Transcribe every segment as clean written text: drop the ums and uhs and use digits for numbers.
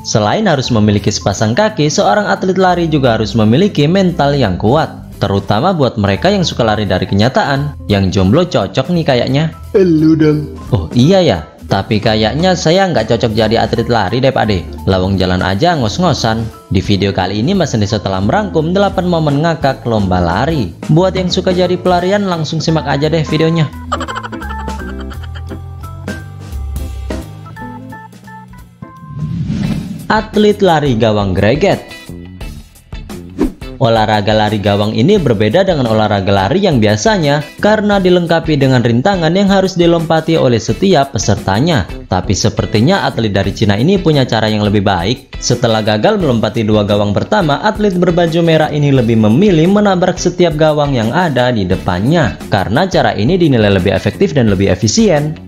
Selain harus memiliki sepasang kaki, seorang atlet lari juga harus memiliki mental yang kuat, terutama buat mereka yang suka lari dari kenyataan. Yang jomblo cocok nih kayaknya. Elu dong. Oh iya ya, tapi kayaknya saya nggak cocok jadi atlet lari deh Pak De. Lawang jalan aja ngos-ngosan. Di video kali ini Mas Ndeso telah merangkum 8 momen ngakak lomba lari. Buat yang suka jadi pelarian langsung simak aja deh videonya. Atlet lari gawang greget. Olahraga lari gawang ini berbeda dengan olahraga lari yang biasanya karena dilengkapi dengan rintangan yang harus dilompati oleh setiap pesertanya. Tapi sepertinya atlet dari Cina ini punya cara yang lebih baik. Setelah gagal melompati 2 gawang pertama, atlet berbaju merah ini lebih memilih menabrak setiap gawang yang ada di depannya karena cara ini dinilai lebih efektif dan lebih efisien.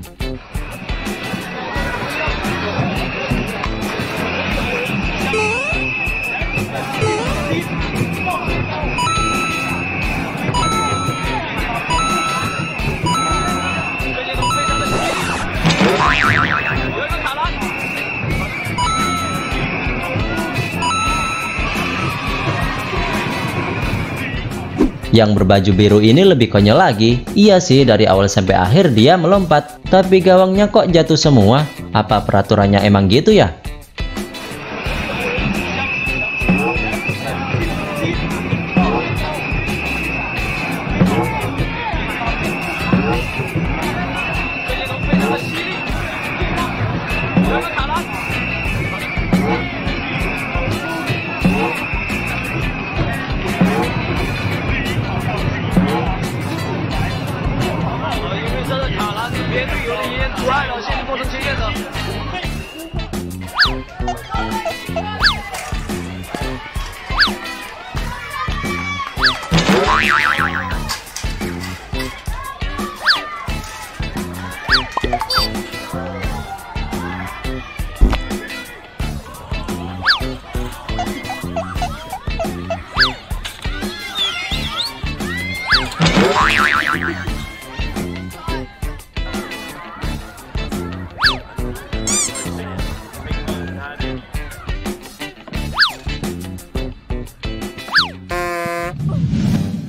Yang berbaju biru ini lebih konyol lagi. Iya sih, dari awal sampai akhir dia melompat, tapi gawangnya kok jatuh semua. Apa peraturannya emang gitu ya?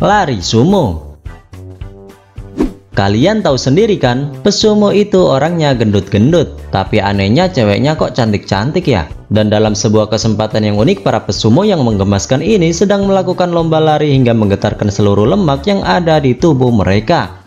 Lari sumo. Kalian tahu sendiri kan, pesumo itu orangnya gendut-gendut, tapi anehnya ceweknya kok cantik-cantik ya. Dan dalam sebuah kesempatan yang unik, para pesumo yang menggemaskan ini sedang melakukan lomba lari hingga menggetarkan seluruh lemak yang ada di tubuh mereka.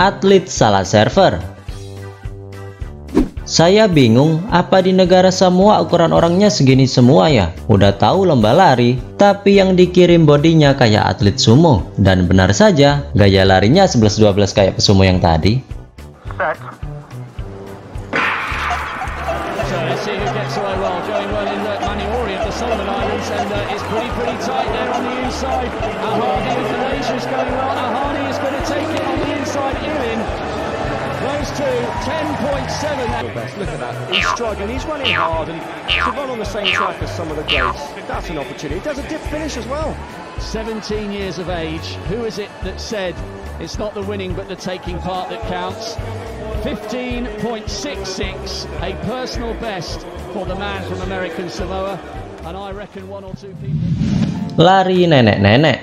Atlet salah server. Saya bingung, apa di negara semua ukuran orangnya segini semua ya? Udah tahu lomba lari, tapi yang dikirim bodinya kayak atlet sumo. Dan benar saja, gaya larinya 11-12 kayak pesumo yang tadi. Lari nenek-nenek.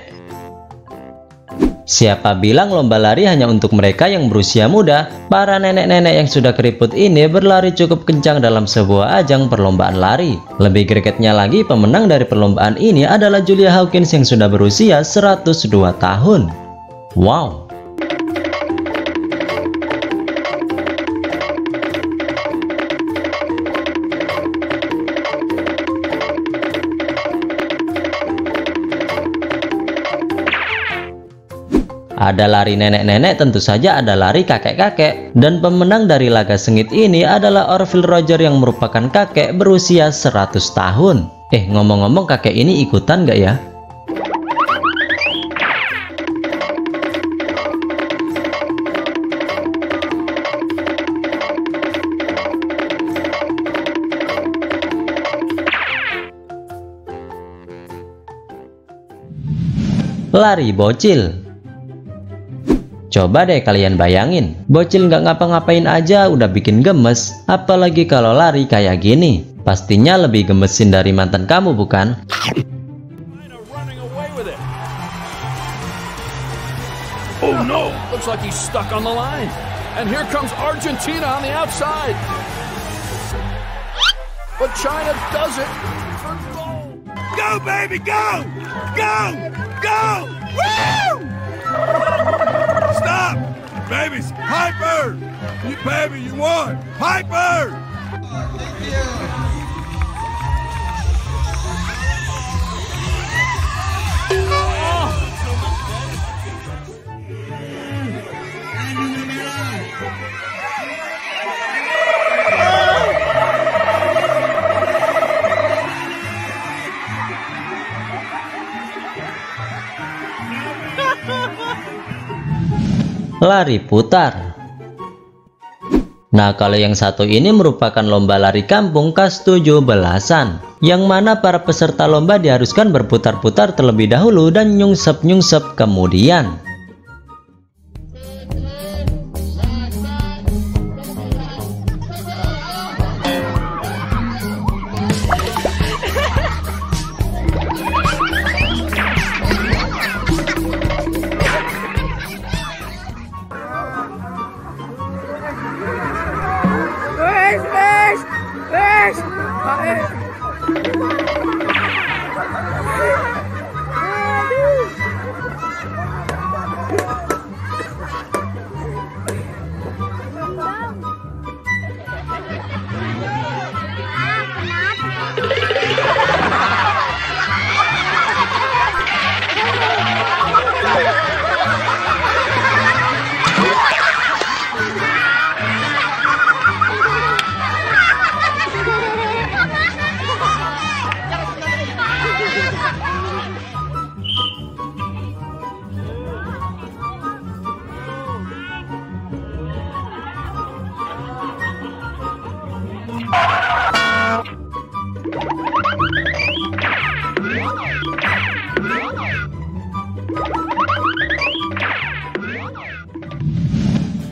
Siapa bilang lomba lari hanya untuk mereka yang berusia muda? Para nenek-nenek yang sudah keriput ini berlari cukup kencang dalam sebuah ajang perlombaan lari. Lebih gregetnya lagi, pemenang dari perlombaan ini adalah Julia Hawkins yang sudah berusia 102 tahun. Wow! Ada lari nenek-nenek, tentu saja ada lari kakek-kakek. Dan pemenang dari laga sengit ini adalah Orville Roger yang merupakan kakek berusia 100 tahun. Ngomong-ngomong kakek ini ikutan nggak ya? Lari bocil. Coba deh kalian bayangin, bocil nggak ngapa-ngapain aja udah bikin gemes, apalagi kalau lari kayak gini. Pastinya lebih gemesin dari mantan kamu, bukan? Oh no, looks like he's stuck on the line. And here comes Argentina on the outside. But China does it. Go baby, go! Go! Go! Woo! Stop! Babies, Piper! You baby, you won! Piper! Thank you. Oh. Lari putar. Nah, kalau yang satu ini merupakan lomba lari kampung kelas 17-an, yang mana para peserta lomba diharuskan berputar-putar terlebih dahulu dan nyungsep-nyungsep kemudian.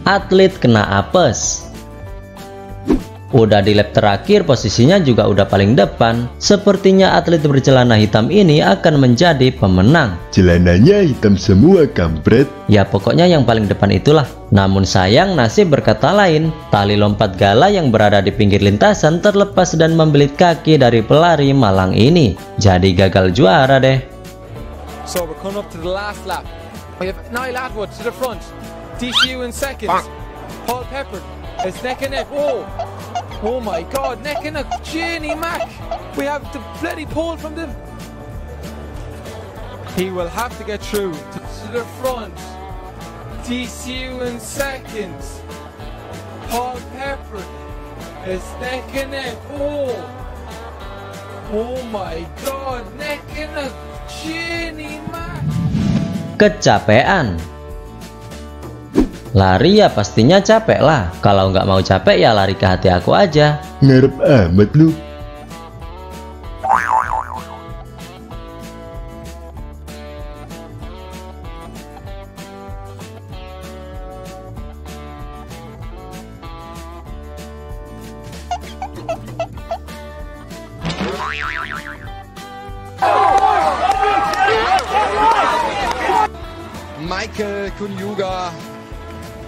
Atlet kena apes. Udah di lap terakhir, posisinya juga udah paling depan. Sepertinya atlet bercelana hitam ini akan menjadi pemenang. Celananya hitam semua, kampret. Ya pokoknya yang paling depan itulah. Namun sayang, nasib berkata lain. Tali lompat gala yang berada di pinggir lintasan terlepas dan membelit kaki dari pelari malang ini. Jadi gagal juara deh. So we're coming up to the last lap. We have Nyle Atwood to the front. DCU in seconds. Paul Pepper is neck and neck. Whoa! Oh my God! Neck and neck. Jenny Mac. We have the bloody pole from them. He will have to get through to the front. DCU in seconds. Paul Pepper is neck and neck. Oh! Oh my God! Neck and neck. Jenny Mac. Kecapean. Lari ya pastinya capek lah. Kalau nggak mau capek ya lari ke hati aku aja. Ngarep amat lu. Michael Kunyuga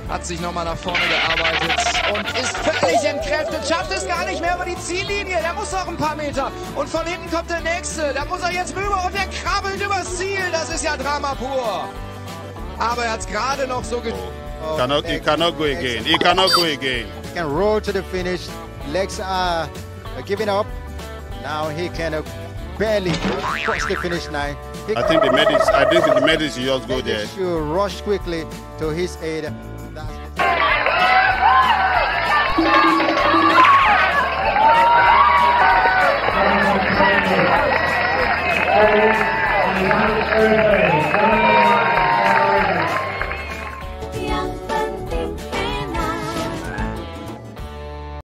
hat sich nochmal nach vorne gearbeitet und ist völlig entkräftet, schafft es gar nicht mehr über die Ziellinie, der muss noch ein paar Meter und von hinten kommt der Nächste, da muss er jetzt rüber und er krabbelt übers Ziel, das ist ja Drama pur. Aber er hat es gerade noch so geschafft. Oh, he cannot go again, he cannot go again. He can roll to the finish, legs are giving up, now he cannot barely crossed the finish line. I think the medics just go there. You rush quickly to his aid. That's